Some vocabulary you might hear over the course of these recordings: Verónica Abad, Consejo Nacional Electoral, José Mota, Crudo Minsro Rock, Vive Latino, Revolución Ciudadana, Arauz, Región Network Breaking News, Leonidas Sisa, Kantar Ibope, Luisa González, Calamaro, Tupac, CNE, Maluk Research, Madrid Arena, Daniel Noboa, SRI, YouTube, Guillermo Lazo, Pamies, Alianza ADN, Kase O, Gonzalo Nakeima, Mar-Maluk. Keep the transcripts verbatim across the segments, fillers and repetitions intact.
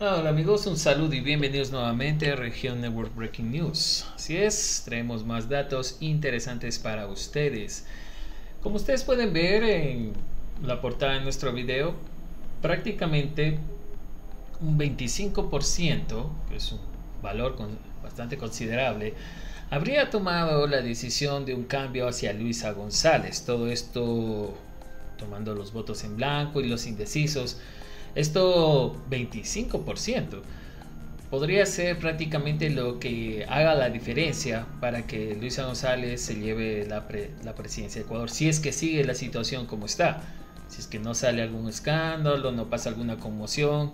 Hola amigos, un saludo y bienvenidos nuevamente a Región Network Breaking News. Así es, traemos más datos interesantes para ustedes. Como ustedes pueden ver en la portada de nuestro video, prácticamente un veinticinco por ciento, que es un valor con, bastante considerable, habría tomado la decisión de un cambio hacia Luisa González. Todo esto tomando los votos en blanco y los indecisos. Esto veinticinco por ciento podría ser prácticamente lo que haga la diferencia para que Luisa González se lleve la, pre la presidencia de Ecuador, si es que sigue la situación como está, si es que no sale algún escándalo, no pasa alguna conmoción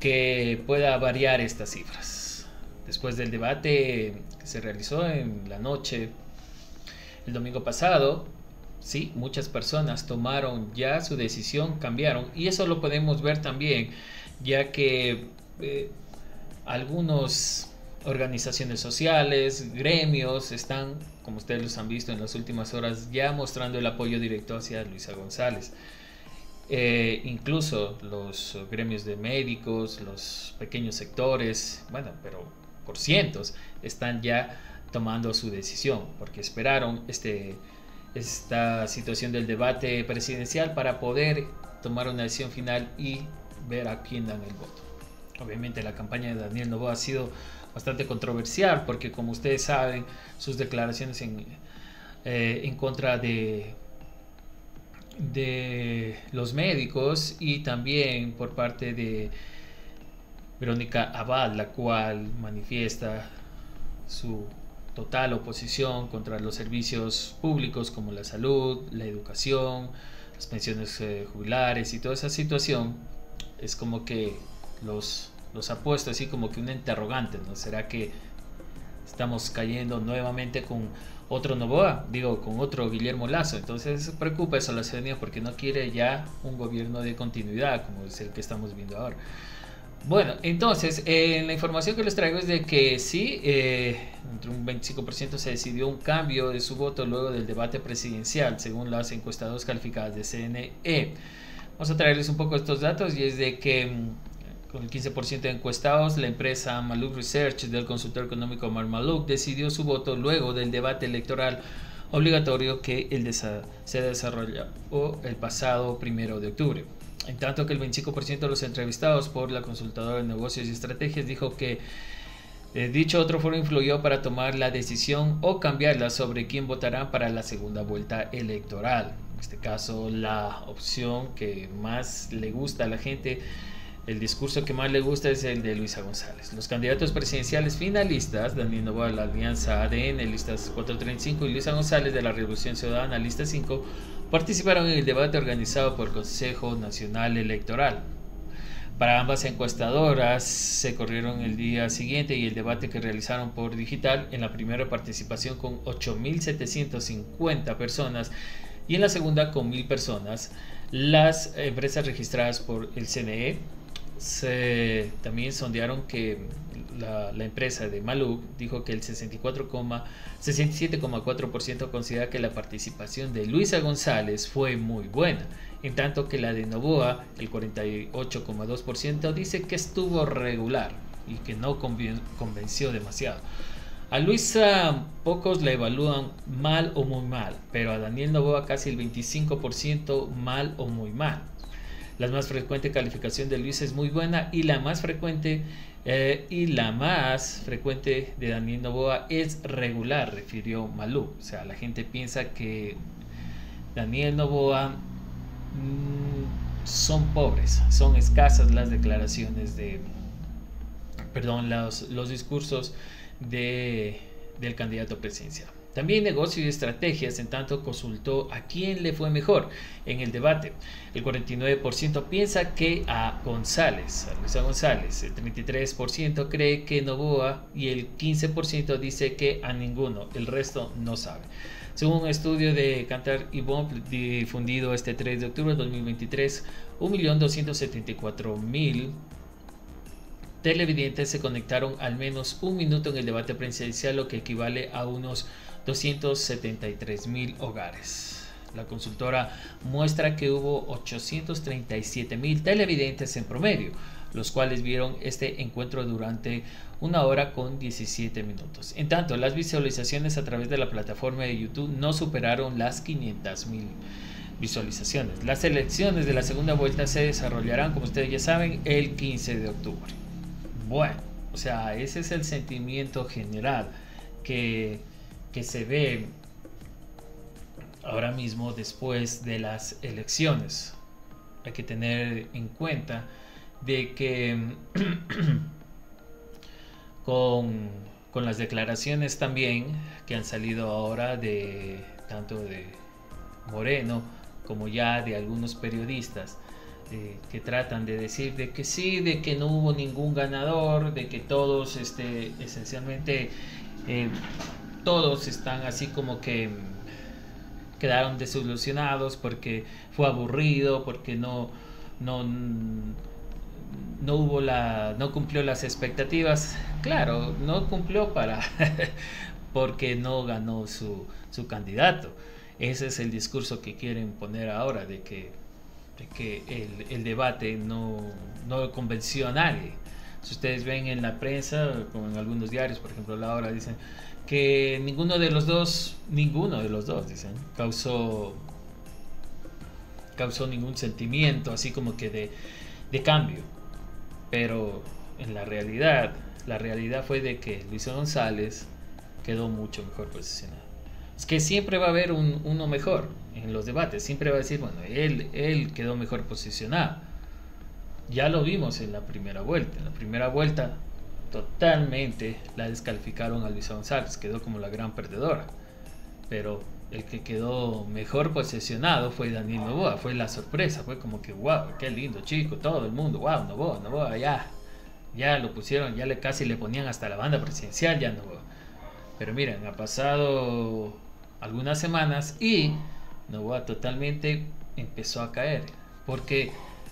que pueda variar estas cifras. Después del debate que se realizó en la noche el domingo pasado, sí, muchas personas tomaron ya su decisión, cambiaron, y eso lo podemos ver también, ya que eh, algunas organizaciones sociales, gremios, están, como ustedes los han visto en las últimas horas, ya mostrando el apoyo directo hacia Luisa González. Eh, incluso los gremios de médicos, los pequeños sectores, bueno, pero por cientos, están ya tomando su decisión, porque esperaron este... esta situación del debate presidencial para poder tomar una decisión final y ver a quién dan el voto. Obviamente la campaña de Daniel Noboa ha sido bastante controversial porque, como ustedes saben, sus declaraciones en, eh, en contra de, de los médicos, y también por parte de Verónica Abad, la cual manifiesta su total oposición contra los servicios públicos como la salud, la educación, las pensiones eh, jubilares y toda esa situación, es como que los, los ha puesto así como que un interrogante, ¿no? ¿Será que estamos cayendo nuevamente con otro Noboa? Digo, con otro Guillermo Lazo. Entonces preocupa eso a la ciudadanía porque no quiere ya un gobierno de continuidad como es el que estamos viendo ahora. Bueno, entonces, eh, la información que les traigo es de que sí, eh, entre un veinticinco por ciento se decidió un cambio de su voto luego del debate presidencial, según las encuestadoras calificadas de C N E. Vamos a traerles un poco estos datos, y es de que con el quince por ciento de encuestados, la empresa Maluk Research del consultor económico Mar-Maluk decidió su voto luego del debate electoral obligatorio que el desa se desarrolló el pasado primero de octubre. En tanto que el veinticinco por ciento de los entrevistados por la consultadora de negocios y estrategias dijo que eh, dicho otro foro influyó para tomar la decisión o cambiarla sobre quién votará para la segunda vuelta electoral. En este caso, la opción que más le gusta a la gente, el discurso que más le gusta, es el de Luisa González. Los candidatos presidenciales finalistas: Daniel Noboa de la Alianza A D N, listas cuatro treinta y cinco, y Luisa González de la Revolución Ciudadana, lista cinco, participaron en el debate organizado por el Consejo Nacional Electoral. Para ambas encuestadoras se corrieron el día siguiente y el debate que realizaron por digital. En la primera participación con ocho mil setecientas cincuenta personas y en la segunda con mil personas. Las empresas registradas por el C N E se, también sondearon que la, la empresa de Maluk dijo que el sesenta y cuatro coma sesenta y siete coma cuatro por ciento considera que la participación de Luisa González fue muy buena, en tanto que la de Noboa, el cuarenta y ocho coma dos por ciento, dice que estuvo regular y que no convenció demasiado. A Luisa pocos la evalúan mal o muy mal, pero a Daniel Noboa casi el veinticinco por ciento mal o muy mal. La más frecuente calificación de Luisa es muy buena, y la más frecuente eh, y la más frecuente de Daniel Noboa es regular, refirió Malú. O sea, la gente piensa que Daniel Noboa mmm, son pobres, son escasas las declaraciones de, perdón, los, los discursos de, del candidato presidencial. También negocios y estrategias, en tanto, consultó a quién le fue mejor en el debate. El cuarenta y nueve por ciento piensa que a González, a Luisa González. El treinta y tres por ciento cree que Noboa y el quince por ciento dice que a ninguno. El resto no sabe. Según un estudio de Kantar Ibope difundido este tres de octubre de dos mil veintitrés, un millón doscientos setenta y cuatro mil televidentes se conectaron al menos un minuto en el debate presidencial, lo que equivale a unos doscientos setenta y tres mil hogares. La consultora muestra que hubo ochocientos treinta y siete mil televidentes en promedio, los cuales vieron este encuentro durante una hora con diecisiete minutos. En tanto, las visualizaciones a través de la plataforma de YouTube no superaron las quinientas mil visualizaciones. Las elecciones de la segunda vuelta se desarrollarán, como ustedes ya saben, el quince de octubre. Bueno, o sea, ese es el sentimiento general que, que se ve ahora mismo después de las elecciones. Hay que tener en cuenta de que con, con las declaraciones también que han salido ahora de tanto de Moreno como ya de algunos periodistas eh, que tratan de decir de que sí, de que no hubo ningún ganador, de que todos este, esencialmente eh, todos están así como que quedaron desilusionados porque fue aburrido, porque no, no, no hubo la, no cumplió las expectativas. Claro, no cumplió para porque no ganó su, su candidato. Ese es el discurso que quieren poner ahora, de que, de que el, el debate no, no convenció a nadie. Si ustedes ven en la prensa, como en algunos diarios, por ejemplo La Hora, dicen que ninguno de los dos, ninguno de los dos, dicen, causó, causó ningún sentimiento así como que de, de cambio. Pero en la realidad, la realidad fue de que Luisa González quedó mucho mejor posicionada. Es que siempre va a haber un, uno mejor en los debates, siempre va a decir, bueno, él, él quedó mejor posicionado. Ya lo vimos en la primera vuelta. En la primera vuelta totalmente la descalificaron a Luisa González, quedó como la gran perdedora. Pero el que quedó mejor posesionado fue Daniel Noboa, fue la sorpresa, fue como que wow, qué lindo chico, todo el mundo, wow, Noboa, Noboa, ya, ya lo pusieron, ya le casi le ponían hasta la banda presidencial ya Noboa. Pero miren, ha pasado algunas semanas y Noboa totalmente empezó a caer, porque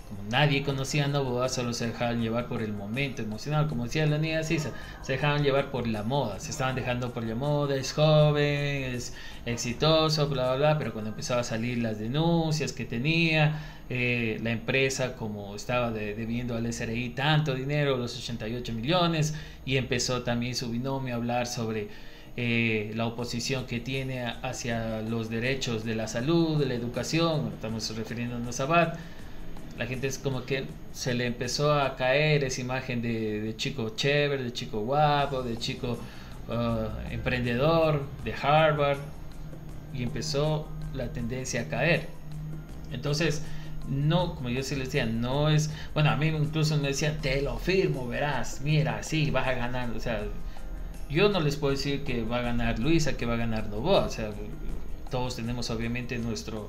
como nadie conocía a Noboa, solo se dejaban llevar por el momento emocional, como decía Leonidas Sisa, se dejaban llevar por la moda, se estaban dejando por la moda, es joven, es exitoso, bla, bla, bla. Pero cuando empezaban a salir las denuncias que tenía, eh, la empresa como estaba de, debiendo al S R I tanto dinero, los ochenta y ocho millones, y empezó también su binomio a hablar sobre eh, la oposición que tiene hacia los derechos de la salud, de la educación, estamos refiriéndonos a Abad. La gente es como que se le empezó a caer esa imagen de, de chico chévere, de chico guapo, de chico uh, emprendedor, de Harvard, y empezó la tendencia a caer. Entonces, no, como yo sí les decía, no es, bueno, a mí incluso me decían, te lo firmo, verás, mira, sí, vas a ganar. O sea, yo no les puedo decir que va a ganar Luisa, que va a ganar Noboa. O sea, todos tenemos obviamente nuestro...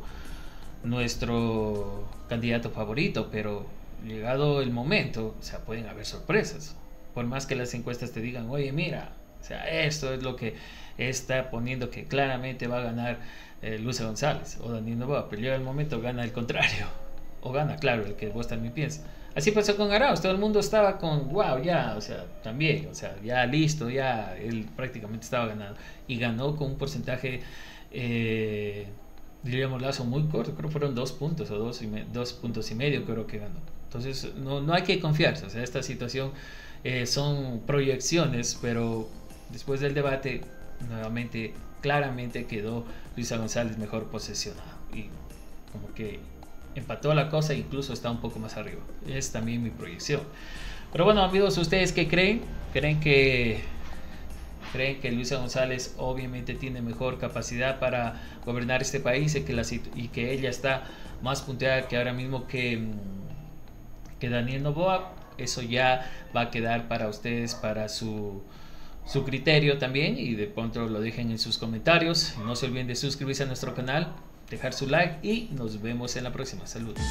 nuestro candidato favorito, pero llegado el momento, o sea, pueden haber sorpresas, por más que las encuestas te digan, oye, mira, o sea, esto es lo que está poniendo que claramente va a ganar eh, Luisa González o Daniel Noboa, pero llega el momento, gana el contrario, o gana, claro, el que vos también piensas. Así pasó con Arauz, todo el mundo estaba con, wow, ya, o sea, también, o sea, ya listo, ya, él prácticamente estaba ganando, y ganó con un porcentaje eh, diríamos Lazo muy corto, creo que fueron dos puntos o dos, y me, dos puntos y medio creo que ganó. Entonces no, no hay que confiarse, o sea, esta situación eh, son proyecciones, pero después del debate nuevamente claramente quedó Luisa González mejor posesionada y como que empató la cosa, incluso está un poco más arriba, es también mi proyección. Pero bueno amigos, ¿ustedes qué creen? ¿Creen que... creen que Luisa González obviamente tiene mejor capacidad para gobernar este país y que, la y que ella está más punteada que ahora mismo que, que Daniel Noboa? Eso ya va a quedar para ustedes, para su, su criterio también, y de pronto lo dejen en sus comentarios. No se olviden de suscribirse a nuestro canal, dejar su like y nos vemos en la próxima. Saludos.